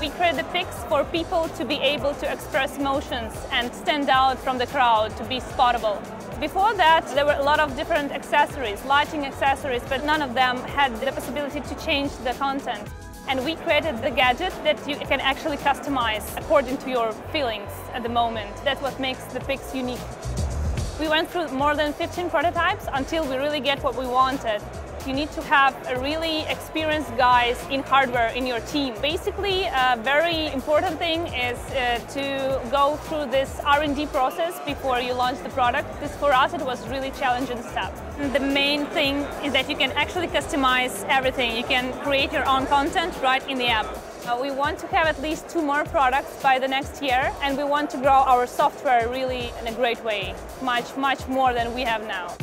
We create the PIX for people to be able to express emotions and stand out from the crowd, to be spottable. Before that, there were a lot of different accessories, lighting accessories, but none of them had the possibility to change the content. And we created the gadget that you can actually customize according to your feelings at the moment. That's what makes the PIX unique. We went through more than 15 prototypes until we really get what we wanted. You need to have a really experienced guys in hardware in your team. Basically, a very important thing is to go through this R&D process before you launch the product. This for us, it was really challenging step. The main thing is that you can actually customize everything. You can create your own content right in the app. We want to have at least 2 more products by the next year, and we want to grow our software really in a great way, much, much more than we have now.